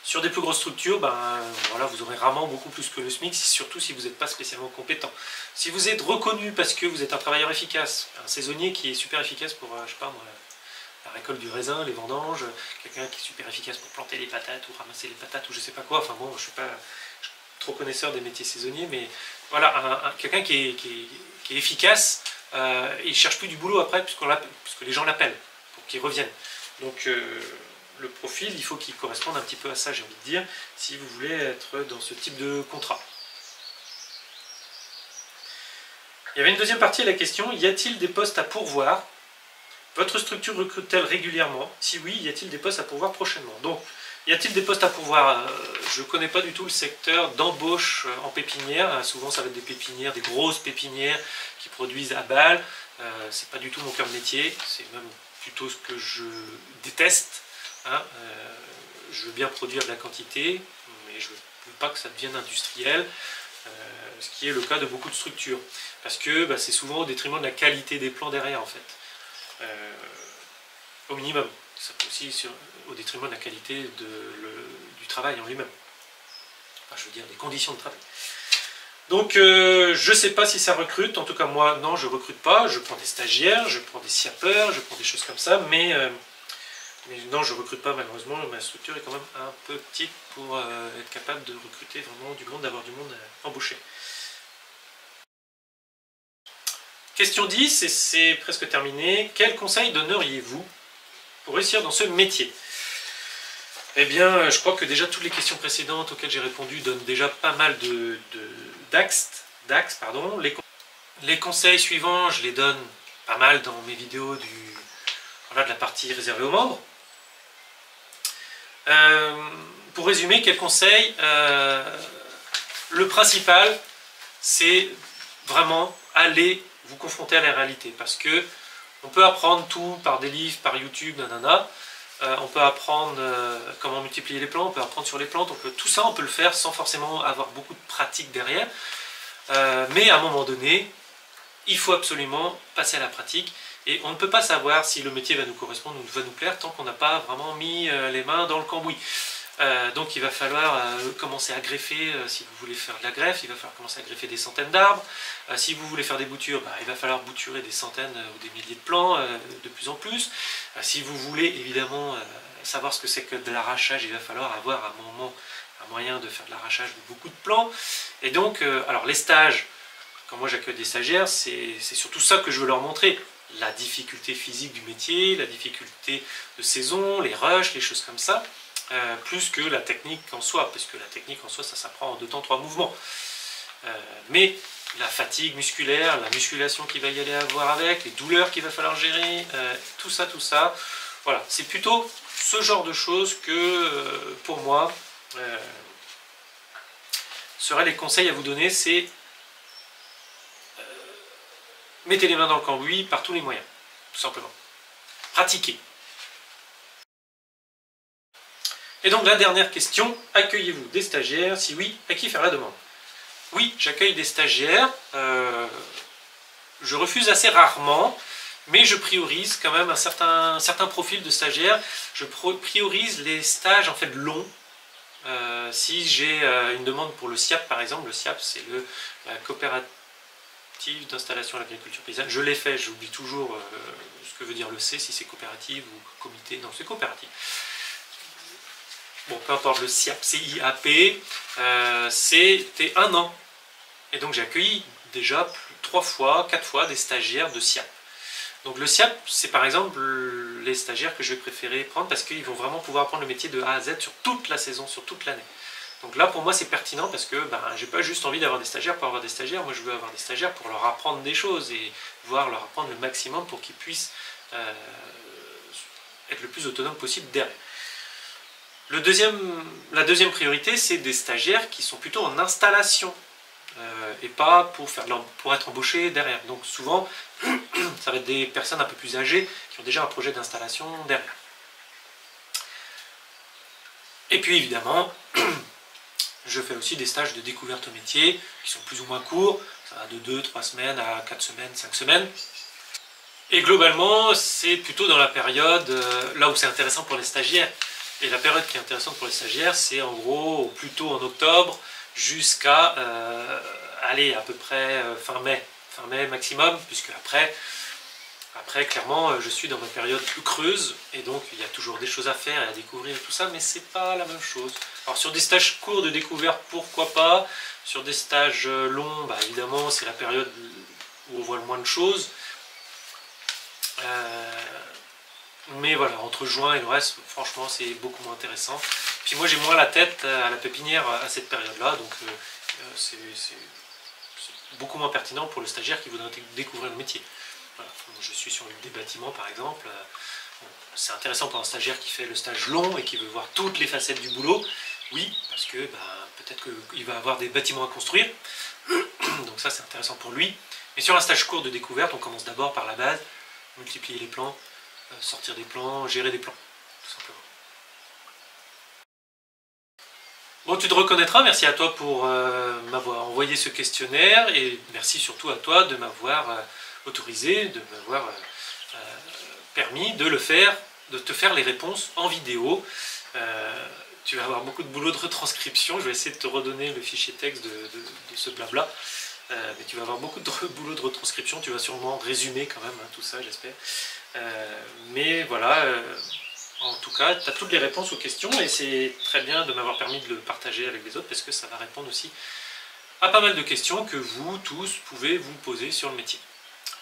Sur des plus grosses structures, ben, voilà, vous aurez rarement beaucoup plus que le SMIC, surtout si vous n'êtes pas spécialement compétent. Si vous êtes reconnu parce que vous êtes un travailleur efficace, un saisonnier qui est super efficace pour, je sais pas moi, la récolte du raisin, les vendanges, quelqu'un qui est super efficace pour planter les patates ou ramasser les patates ou je sais pas quoi, enfin bon, je suis pas trop connaisseur des métiers saisonniers, mais voilà, quelqu'un qui est efficace, il cherche plus du boulot après puisque les gens l'appellent pour qu'ils reviennent. Donc le profil, il faut qu'il corresponde un petit peu à ça, j'ai envie de dire, si vous voulez être dans ce type de contrat. Il y avait une deuxième partie à la question, y a-t-il des postes à pourvoir? Votre structure recrute-t-elle régulièrement? Si oui, y a-t-il des postes à pourvoir prochainement? Donc, y a-t-il des postes à pourvoir? Je ne connais pas du tout le secteur d'embauche en pépinière. Souvent, ça va être des pépinières, des grosses pépinières qui produisent à balles. C'est pas du tout mon cœur de métier. C'est même plutôt ce que je déteste. Hein, je veux bien produire de la quantité, mais je ne veux pas que ça devienne industriel, ce qui est le cas de beaucoup de structures, parce que bah, c'est souvent au détriment de la qualité des plans derrière en fait, au minimum, ça peut aussi au détriment de la qualité du travail en lui-même, enfin, je veux dire des conditions de travail. Donc je ne sais pas si ça recrute, en tout cas moi non, je ne recrute pas, je prends des stagiaires, je prends des SIAPeurs, je prends des choses comme ça, mais non, je ne recrute pas malheureusement, ma structure est quand même un peu petite pour être capable de recruter vraiment du monde, d'avoir du monde embauché. Question 10, et c'est presque terminé. Quels conseils donneriez-vous pour réussir dans ce métier? Eh bien, je crois que déjà toutes les questions précédentes auxquelles j'ai répondu donnent déjà pas mal d'axes. Les conseils suivants, je les donne pas mal dans mes vidéos de la partie réservée aux membres. Pour résumer, quel conseil? Le principal, c'est vraiment aller vous confronter à la réalité, parce que on peut apprendre tout par des livres, par YouTube, nanana. On peut apprendre comment multiplier les plans, on peut apprendre sur les plantes, tout ça on peut le faire sans forcément avoir beaucoup de pratique derrière. Mais à un moment donné, il faut absolument passer à la pratique. Et on ne peut pas savoir si le métier va nous correspondre ou va nous plaire tant qu'on n'a pas vraiment mis les mains dans le cambouis. Donc il va falloir commencer à greffer, si vous voulez faire de la greffe, il va falloir commencer à greffer des centaines d'arbres. Si vous voulez faire des boutures, bah, il va falloir bouturer des centaines ou des milliers de plants de plus en plus. Si vous voulez évidemment savoir ce que c'est que de l'arrachage, il va falloir avoir à un moment un moyen de faire de l'arrachage de beaucoup de plants. Et donc, alors les stages, quand moi j'accueille des stagiaires, c'est surtout ça que je veux leur montrer. La difficulté physique du métier, la difficulté de saison, les rushs, les choses comme ça, plus que la technique en soi, parce que la technique en soi, ça s'apprend en 2 temps, 3 mouvements. Mais la fatigue musculaire, la musculation qu'il va y aller avoir avec, les douleurs qu'il va falloir gérer, tout ça, voilà. C'est plutôt ce genre de choses que, pour moi, seraient les conseils à vous donner, c'est mettez les mains dans le cambouis par tous les moyens, tout simplement. Pratiquez. Et donc la dernière question, accueillez-vous des stagiaires? Si oui, à qui faire la demande? Oui, j'accueille des stagiaires. Je refuse assez rarement, mais je priorise quand même un certain profil de stagiaires. Je priorise les stages en fait longs. Si j'ai une demande pour le SIAP par exemple, le SIAP c'est la coopérative d'installation à l'agriculture paysanne, je l'ai fait, j'oublie toujours ce que veut dire le C, si c'est coopérative ou comité, non c'est coopérative. Bon, peu importe, le CIAP, CIAP, c'était 1 an. Et donc j'ai accueilli déjà 3 fois, 4 fois des stagiaires de CIAP. Donc le SIAP, c'est par exemple les stagiaires que je vais préférer prendre parce qu'ils vont vraiment pouvoir apprendre le métier de A à Z sur toute la saison, sur toute l'année. Donc là, pour moi, c'est pertinent parce que ben, j'ai pas juste envie d'avoir des stagiaires pour avoir des stagiaires. Moi, je veux avoir des stagiaires pour leur apprendre des choses et voir leur apprendre le maximum pour qu'ils puissent être le plus autonome possible derrière. La deuxième priorité, c'est des stagiaires qui sont plutôt en installation et pas pour être embauchés derrière. Donc souvent, ça va être des personnes un peu plus âgées qui ont déjà un projet d'installation derrière. Et puis évidemment, je fais aussi des stages de découverte au métier qui sont plus ou moins courts, ça va de 2-3 semaines à 4 semaines, 5 semaines. Et globalement, c'est plutôt dans la période, là où c'est intéressant pour les stagiaires. Et la période qui est intéressante pour les stagiaires, c'est en gros plutôt en octobre jusqu'à à peu près fin mai maximum, puisque après clairement je suis dans ma période plus creuse et donc il y a toujours des choses à faire et à découvrir et tout ça, mais c'est pas la même chose. Alors sur des stages courts de découverte, pourquoi pas, sur des stages longs, bah, évidemment c'est la période où on voit le moins de choses. Mais voilà, entre juin et le reste, franchement, c'est beaucoup moins intéressant. Puis moi, j'ai moins la tête à la pépinière à cette période-là, donc c'est beaucoup moins pertinent pour le stagiaire qui voudrait découvrir le métier. Voilà. Je suis sur des bâtiments, par exemple. C'est intéressant pour un stagiaire qui fait le stage long et qui veut voir toutes les facettes du boulot. Oui, parce que ben, peut-être qu'il va avoir des bâtiments à construire. Donc ça, c'est intéressant pour lui. Mais sur un stage court de découverte, on commence d'abord par la base, multiplier les plans, sortir des plans, gérer des plans, tout simplement. Bon, tu te reconnaîtras, merci à toi pour m'avoir envoyé ce questionnaire et merci surtout à toi de m'avoir autorisé, de m'avoir permis de le faire, de te faire les réponses en vidéo. Tu vas avoir beaucoup de boulot de retranscription, je vais essayer de te redonner le fichier texte de ce blabla. Mais tu vas avoir beaucoup de boulot de retranscription, tu vas sûrement résumer quand même hein, tout ça, j'espère. Mais voilà, en tout cas, tu as toutes les réponses aux questions et c'est très bien de m'avoir permis de le partager avec les autres parce que ça va répondre aussi à pas mal de questions que vous tous pouvez vous poser sur le métier.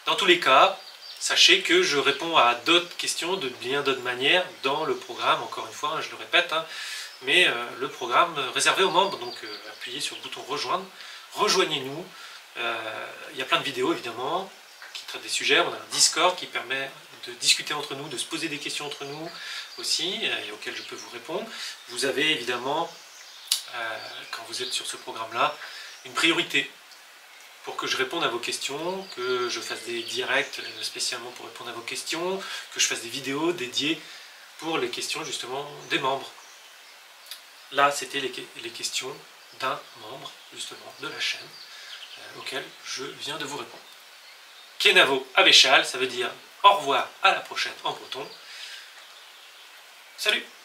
Dans tous les cas, sachez que je réponds à d'autres questions de bien d'autres manières dans le programme, encore une fois, hein, je le répète, hein, mais le programme réservé aux membres, donc appuyez sur le bouton rejoindre, rejoignez-nous. Il y a plein de vidéos évidemment qui traitent des sujets, on a un Discord qui permet de discuter entre nous, de se poser des questions entre nous aussi, et auxquelles je peux vous répondre. Vous avez évidemment, quand vous êtes sur ce programme-là, une priorité pour que je réponde à vos questions, que je fasse des directs spécialement pour répondre à vos questions, que je fasse des vidéos dédiées pour les questions justement des membres. Là, c'était les questions d'un membre justement de la chaîne, auquel je viens de vous répondre. Kenavo Avechal, ça veut dire au revoir, à la prochaine en breton. Salut!